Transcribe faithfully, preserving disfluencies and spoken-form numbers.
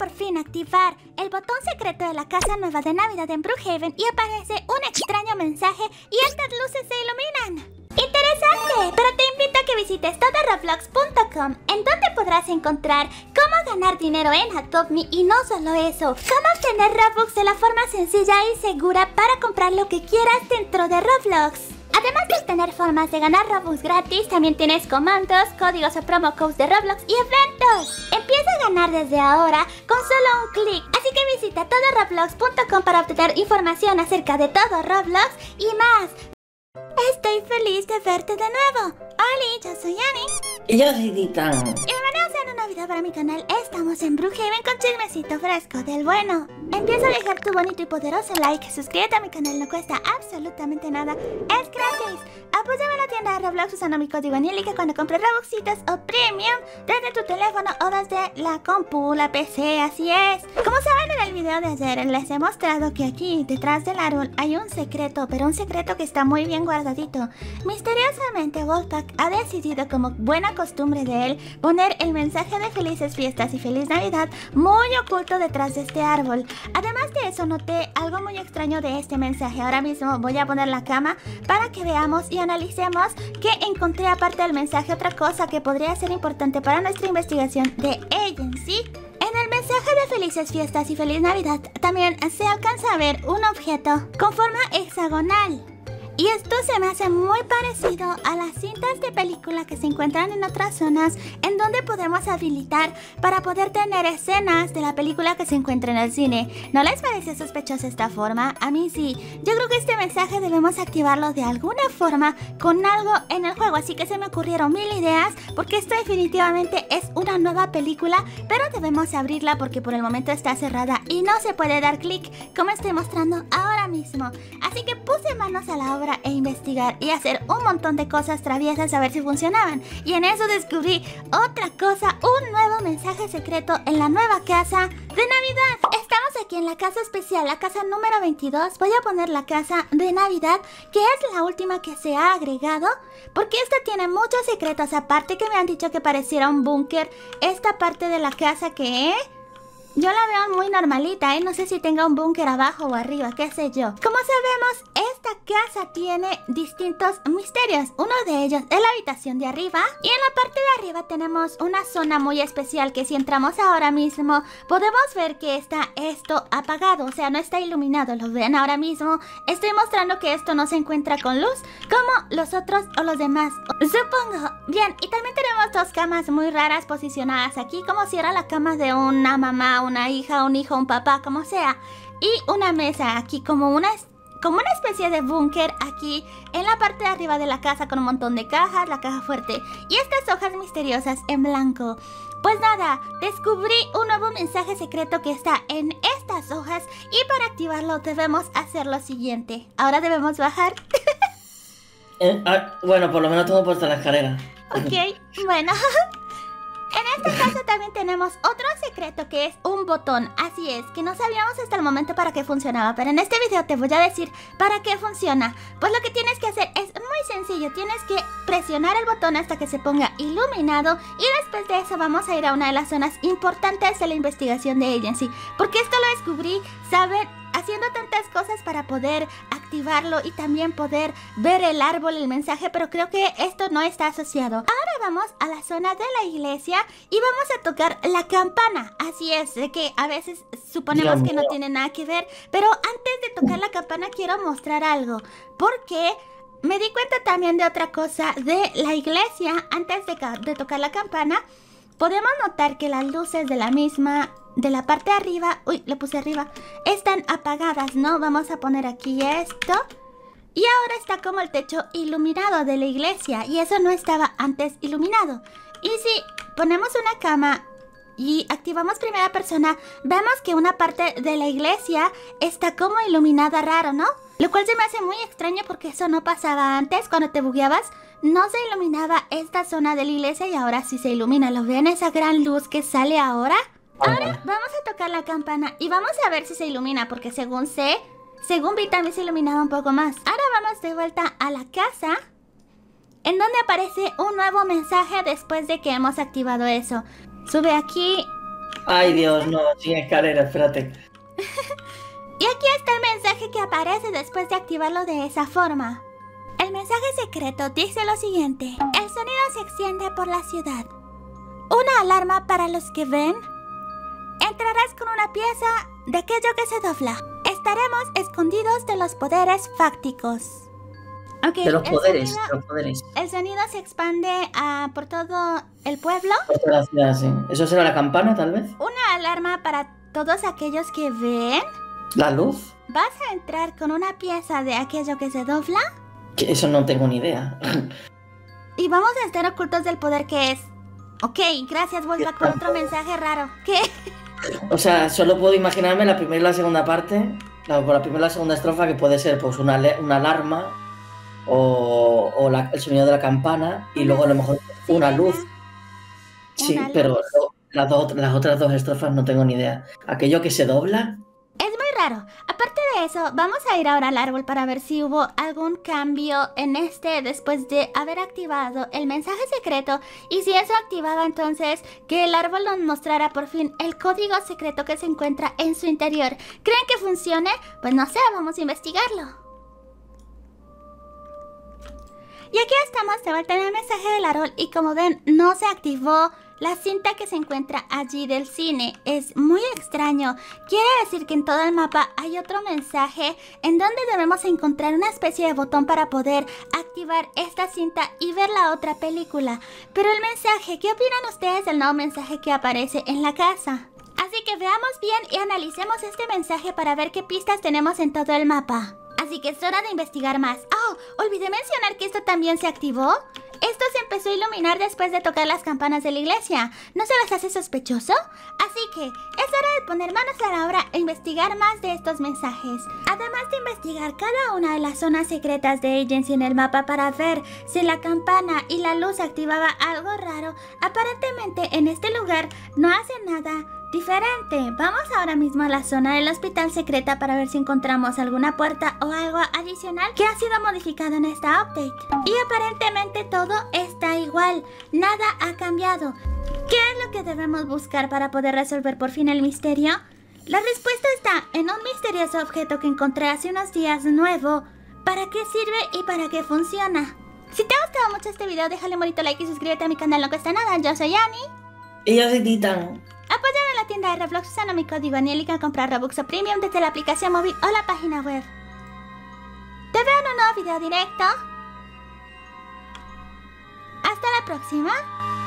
por fin activar el botón secreto de la casa nueva de Navidad en Brookhaven y aparece un extraño mensaje y estas luces se iluminan. ¡Interesante! Pero te invito a que visites todo roblox punto com, en donde podrás encontrar cómo ganar dinero en Adopt Me y no solo eso, cómo obtener Robux de la forma sencilla y segura para comprar lo que quieras dentro de Roblox. Además de tener formas de ganar Robux gratis, también tienes comandos, códigos o promo codes de Roblox y eventos. Empieza a ganar desde ahora con solo un clic. Así que visita todo roblox punto com para obtener información acerca de todo Roblox y más. Estoy feliz de verte de nuevo. Oli, yo soy Ani. Y yo soy Titano. Bienvenidos a una vida para mi canal. Estamos en Brookhaven con chismecito fresco del bueno. Empieza a dejar tu bonito y poderoso like. Suscríbete a mi canal, no cuesta absolutamente nada. Es gratis. Apóyame en la tienda de Roblox usando mi código Anielica cuando compres Robuxitos o Premium desde tu teléfono o desde la compu, la P C, así es. Como saben, en el video de ayer les he mostrado que aquí detrás del árbol hay un secreto, pero un secreto que está muy bien guardadito. Misteriosamente Wolfpack ha decidido, como buena costumbre de él, poner el mensaje de felices fiestas y feliz Navidad muy oculto detrás de este árbol. Además de eso, noté algo muy extraño de este mensaje. Ahora mismo voy a poner la cama para que veamos y analicemos que encontré aparte del mensaje otra cosa que podría ser importante para nuestra investigación de Agency. En el mensaje de felices fiestas y feliz Navidad también se alcanza a ver un objeto con forma hexagonal. Y esto se me hace muy parecido a las cintas de película que se encuentran en otras zonas, en donde podemos habilitar para poder tener escenas de la película que se encuentra en el cine. ¿No les parece sospechosa esta forma? A mí sí. Yo creo que este mensaje debemos activarlo de alguna forma con algo en el juego. Así que se me ocurrieron mil ideas, porque esto definitivamente es una nueva película, pero debemos abrirla porque por el momento está cerrada y no se puede dar clic, como estoy mostrando ahora mismo. Así que puse manos a la obra e investigar y hacer un montón de cosas traviesas a ver si funcionaban. Y en eso descubrí otra cosa, un nuevo mensaje secreto en la nueva casa de Navidad. Estamos aquí en la casa especial, la casa número veintidós. Voy a poner la casa de Navidad, que es la última que se ha agregado, porque esta tiene muchos secretos. Aparte que me han dicho que pareciera un búnker esta parte de la casa, que... yo la veo muy normalita, ¿eh? No sé si tenga un búnker abajo o arriba, qué sé yo. Como sabemos, esta casa tiene distintos misterios. Uno de ellos es la habitación de arriba. Y en la parte de arriba tenemos una zona muy especial que si entramos ahora mismo podemos ver que está esto apagado. O sea, no está iluminado, lo ven ahora mismo. Estoy mostrando que esto no se encuentra con luz como los otros o los demás, supongo. Bien, y también tenemos dos camas muy raras posicionadas aquí, como si era la cama de una mamá, una hija, un hijo, un papá, como sea. Y una mesa aquí como una, como una especie de búnker aquí en la parte de arriba de la casa, con un montón de cajas, la caja fuerte y estas hojas misteriosas en blanco. Pues nada, descubrí un nuevo mensaje secreto que está en estas hojas, y para activarlo debemos hacer lo siguiente. Ahora debemos bajar. eh, ah, bueno, por lo menos tengo puesta la escalera. Ok, bueno. En este caso también tenemos otro secreto, que es un botón, así es, que no sabíamos hasta el momento para qué funcionaba, pero en este video te voy a decir para qué funciona. Pues lo que tienes que hacer es muy sencillo, tienes que presionar el botón hasta que se ponga iluminado, y después de eso vamos a ir a una de las zonas importantes de la investigación de Agency, porque esto lo descubrí, ¿saben?, haciendo tantas cosas para poder activarlo y también poder ver el árbol, el mensaje, pero creo que esto no está asociado. Ahora vamos a la zona de la iglesia y vamos a tocar la campana. Así es, que a veces suponemos que no tiene nada que ver, pero antes de tocar la campana quiero mostrar algo, porque me di cuenta también de otra cosa de la iglesia. Antes de, de tocar la campana podemos notar que las luces de la misma, de la parte de arriba, uy, lo puse arriba, están apagadas, ¿no? Vamos a poner aquí esto. Y ahora está como el techo iluminado de la iglesia, y eso no estaba antes iluminado. Y si ponemos una cama y activamos primera persona, vemos que una parte de la iglesia está como iluminada raro, ¿no? Lo cual se me hace muy extraño, porque eso no pasaba antes. Cuando te bugueabas no se iluminaba esta zona de la iglesia, y ahora sí se ilumina. ¿Lo ven? Esa gran luz que sale ahora. Ahora vamos a tocar la campana y vamos a ver si se ilumina, porque según sé, según Vitami se iluminaba un poco más. Ahora vamos de vuelta a la casa, en donde aparece un nuevo mensaje después de que hemos activado eso. Sube aquí. Ay, Dios, no, sin escalera, espérate. Y aquí está el mensaje que aparece después de activarlo de esa forma. El mensaje secreto dice lo siguiente. El sonido se extiende por la ciudad. Una alarma para los que ven. Entrarás con una pieza de aquello que se dobla. Estaremos escondidos de los poderes fácticos. Okay, de los poderes, sonido, de los poderes. El sonido se expande uh, por todo el pueblo. Por toda la ciudad, sí. ¿Eso será la campana, tal vez? Una alarma para todos aquellos que ven. ¿La luz? ¿Vas a entrar con una pieza de aquello que se dobla? Que eso no tengo ni idea. Y vamos a estar ocultos del poder que es. Ok, gracias, Wolfpack, por otro mensaje raro. ¿Qué? O sea, solo puedo imaginarme la primera y la segunda parte. La, la primera y la segunda estrofa, que puede ser pues una, una alarma. O, o la, el sonido de la campana. Y luego a lo mejor una luz. Sí, una luz. Pero lo, las, dos, las otras dos estrofas no tengo ni idea. ¿Aquello que se dobla? Es muy raro. Aparte de eso, vamos a ir ahora al árbol para ver si hubo algún cambio en este después de haber activado el mensaje secreto. Y si eso activaba entonces que el árbol nos mostrara por fin el código secreto que se encuentra en su interior. ¿Creen que funcione? Pues no sé, vamos a investigarlo. Y aquí estamos de vuelta en el mensaje del árbol y como ven no se activó la cinta que se encuentra allí del cine. Es muy extraño. Quiere decir que en todo el mapa hay otro mensaje en donde debemos encontrar una especie de botón para poder activar esta cinta y ver la otra película. Pero el mensaje, ¿qué opinan ustedes del nuevo mensaje que aparece en la casa? Así que veamos bien y analicemos este mensaje para ver qué pistas tenemos en todo el mapa. Así que es hora de investigar más. ¡Oh! Olvidé mencionar que esto también se activó. Esto se empezó a iluminar después de tocar las campanas de la iglesia. ¿No se les hace sospechoso? Así que es hora de poner manos a la obra e investigar más de estos mensajes. Además de investigar cada una de las zonas secretas de Agency en el mapa para ver si la campana y la luz activaba algo raro, aparentemente en este lugar no hace nada diferente. Vamos ahora mismo a la zona del hospital secreta para ver si encontramos alguna puerta o algo adicional que ha sido modificado en esta update. Y aparentemente todo está igual, nada ha cambiado. ¿Qué es lo que debemos buscar para poder resolver por fin el misterio? La respuesta está en un misterioso objeto que encontré hace unos días nuevo. ¿Para qué sirve y para qué funciona? Si te ha gustado mucho este video, déjale un bonito like y suscríbete a mi canal, no cuesta nada. Yo soy Ani. Y yo soy Titano. Apóyame en la tienda de Roblox usando mi código Anielica al comprar Robux o Premium desde la aplicación móvil o la página web. Te veo en un nuevo video directo. Hasta la próxima.